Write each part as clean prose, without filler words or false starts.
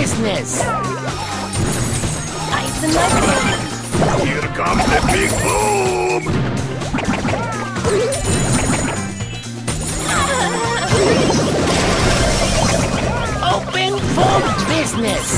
business. Ice and lightning. Here comes the big boom. Open for business.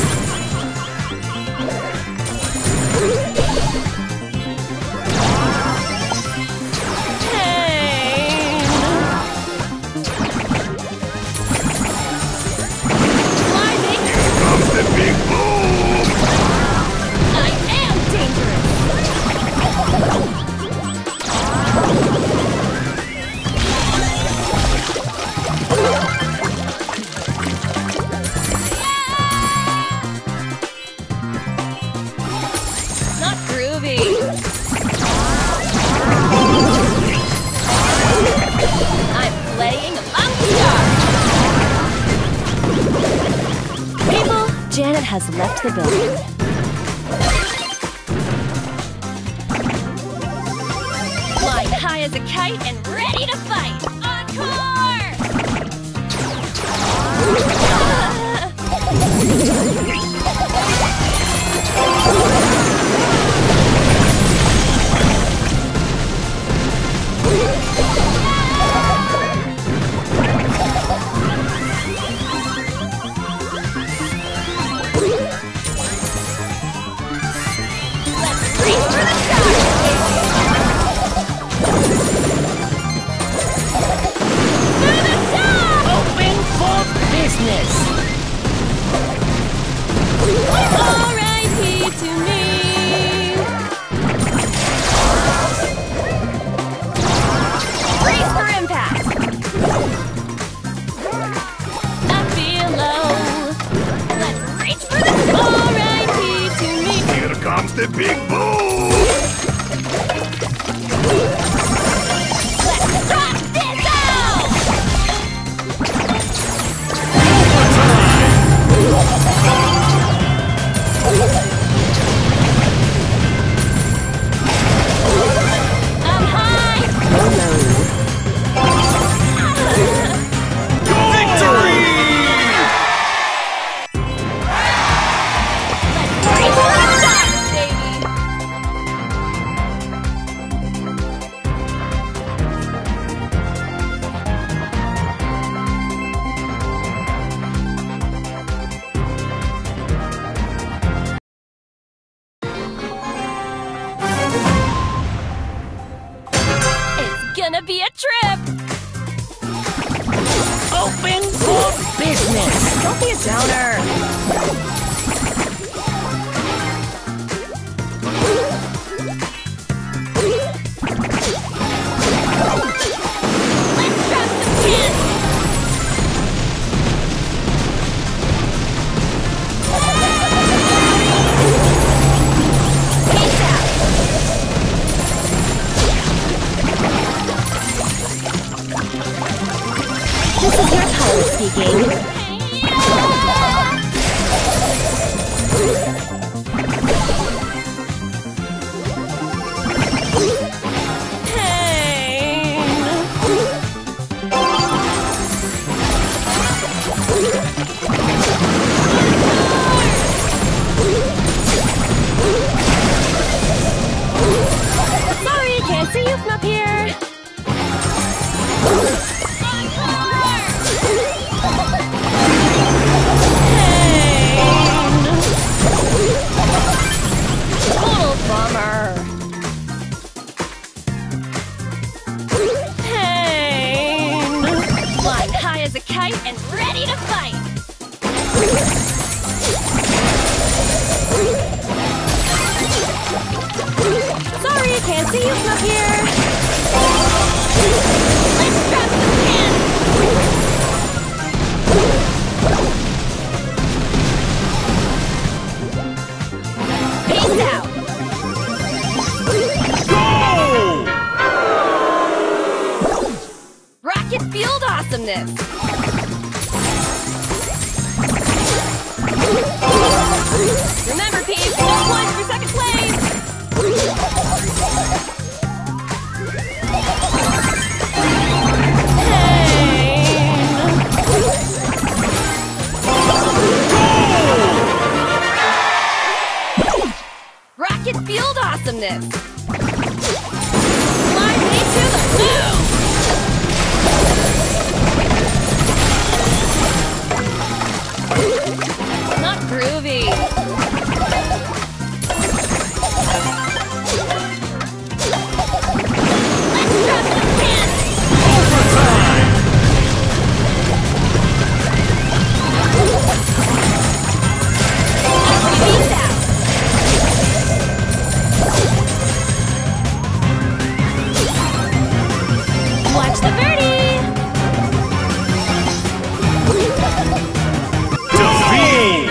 Janet has left the building. Fly high as a kite and ready to fight! Encore! R.I.P. to me! Race for impact! I feel low. Let's reach for the R.I.P. to me! Here comes the big boom! Let's rock this out! Be a trip! Open for business! Don't be a downer! Let's grab some kids! This is your pilot speaking. Hey! Sorry, can't see you from up here. As a kite and ready to fight! Sorry, can't see you from up here! Let's grab some pins! Peace out! Go! Rocket Field Awesomeness! Remember, Pete, no one for second place! Hey! Go! awesomeness! Fly me to the moon! Not groovy! Let's drop some pins! Overtime! Peace out! Watch the birdie! Defeat!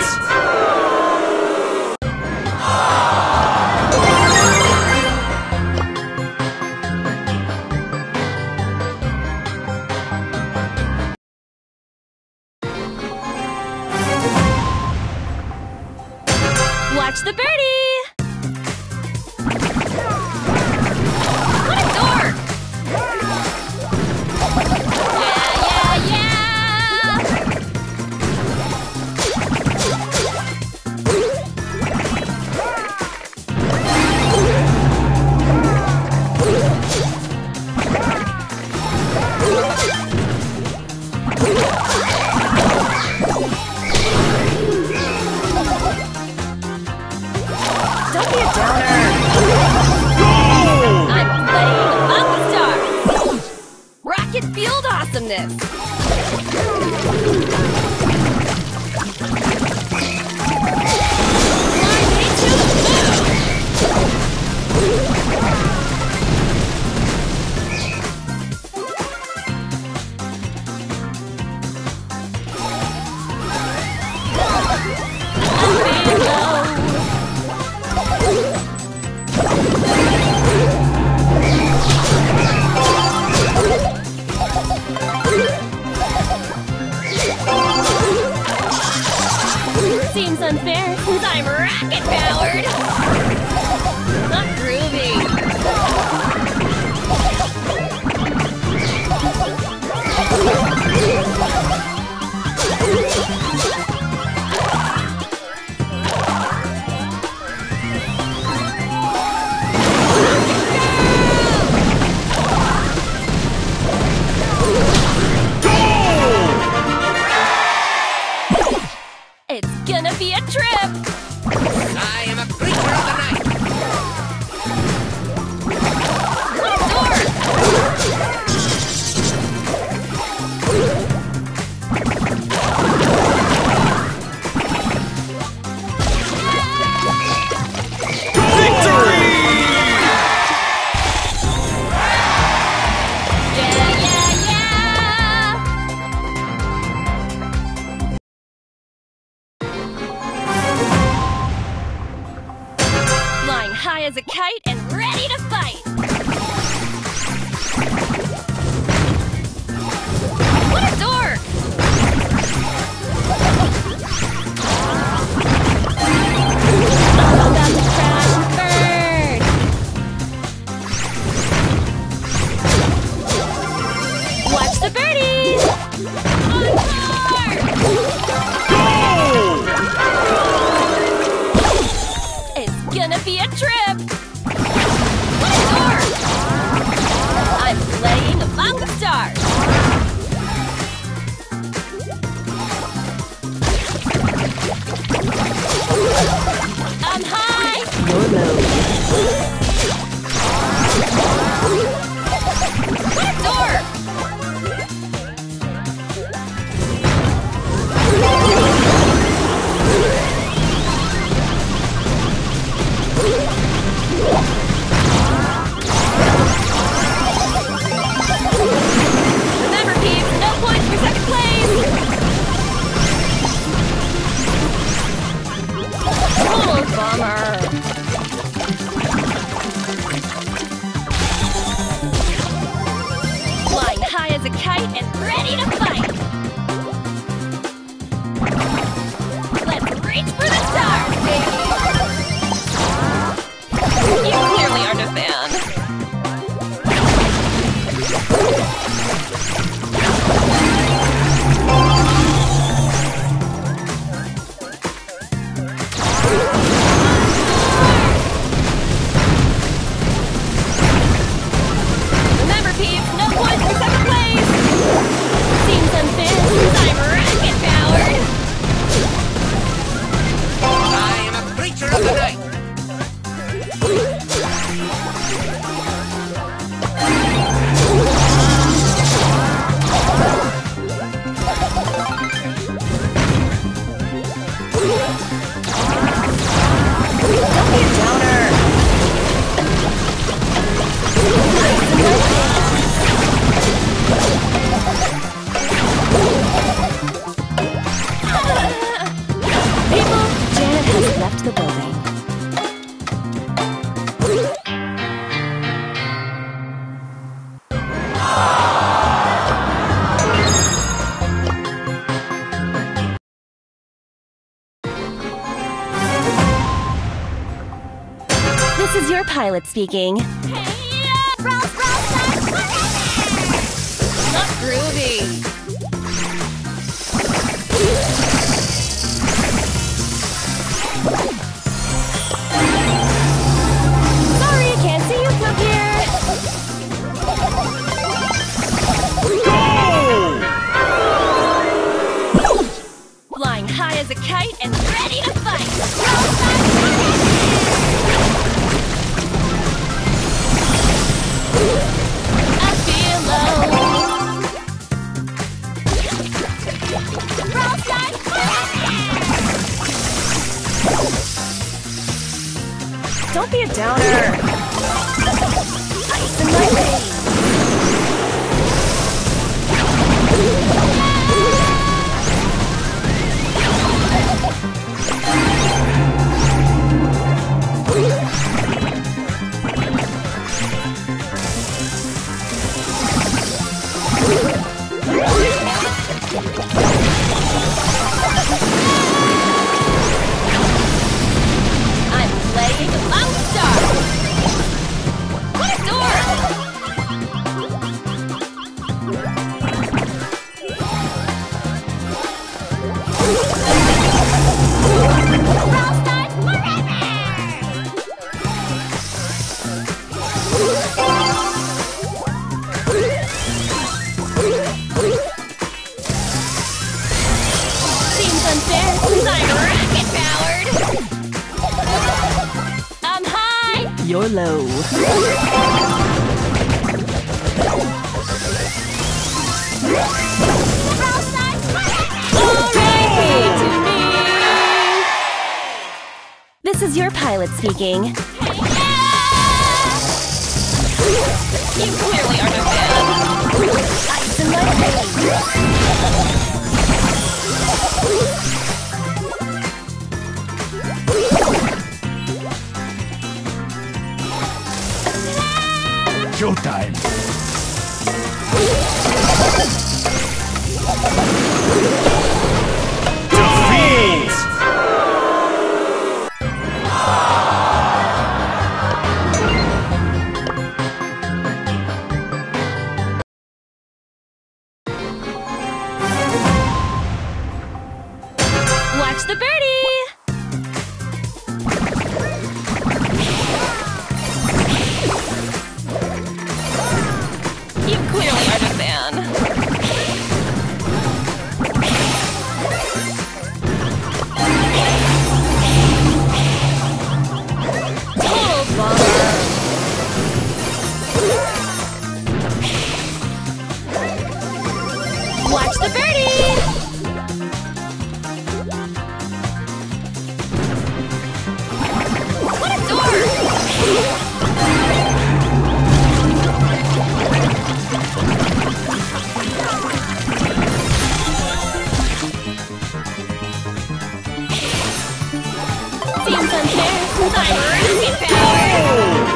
Watch the birdie! Gonna be a trip! is your pilot speaking. Hey, not groovy. Sorry, can't see you from here. Go! Flying high as a kite and ready to fight. Don't be a downer! Ice in my way! You're low. This is your pilot speaking. You clearly are no fan. Ice in my face. Showtime! Defeat! Watch the birdie! Watch the birdie! What a dork! Seems unfair since I'm rocket powered!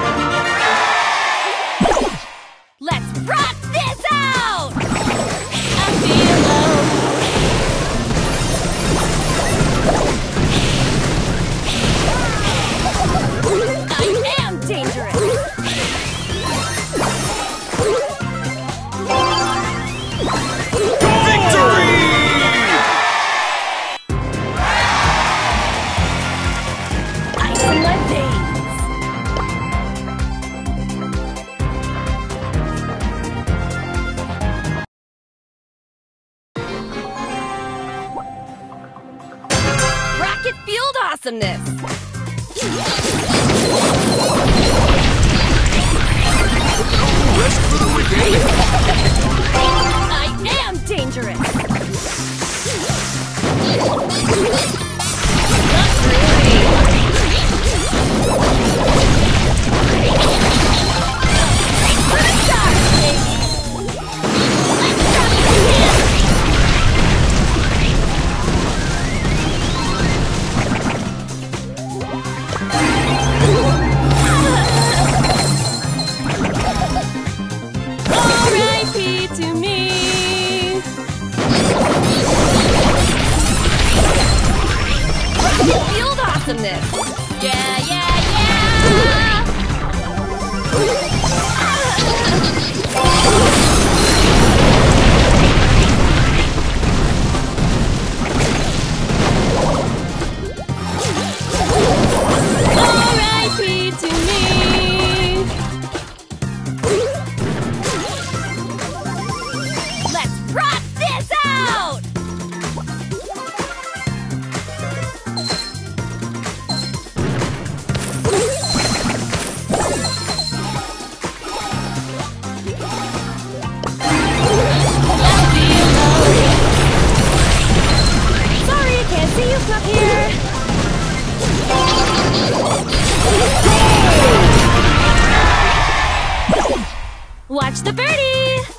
Field awesomeness! No rest for the wicked! I am dangerous! Field awesomeness! Yeah! Watch the birdie!